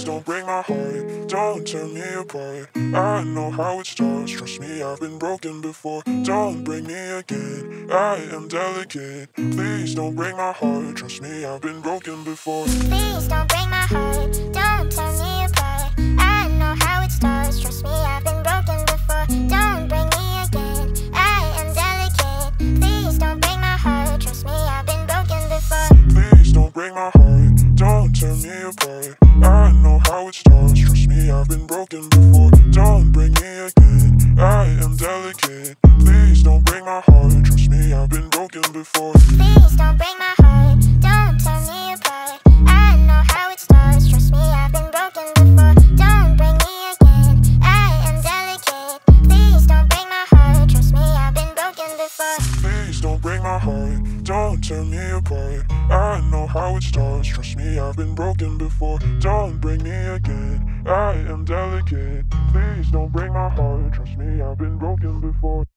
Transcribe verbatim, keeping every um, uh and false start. Please don't break my heart, don't tear me apart. I know how it starts, trust me, I've been broken before. Don't break me again, I am delicate. Please don't break my heart, trust me, I've been broken before. Please don't break my heart, don't tear me apart. I know how it starts, trust me, I've been broken before. Don't break me again, I am delicate. Please don't break my heart, trust me, I've been broken before. Please don't break my heart, don't tear me apart. I know how it starts, trust me, I've been broken before. Don't break me again, I am delicate. Please don't break my heart, trust me, I've been broken before. Please don't break my heart, don't tear me apart. I know how it starts, trust me, I've been broken before. Don't break me again, I am delicate. Please don't break my heart, trust me, I've been broken before. Please don't break my heart, don't tear me apart. I know how it starts, trust me, I've been broken before. Don't break me again, I am delicate. Please don't break my heart, trust me, I've been broken before.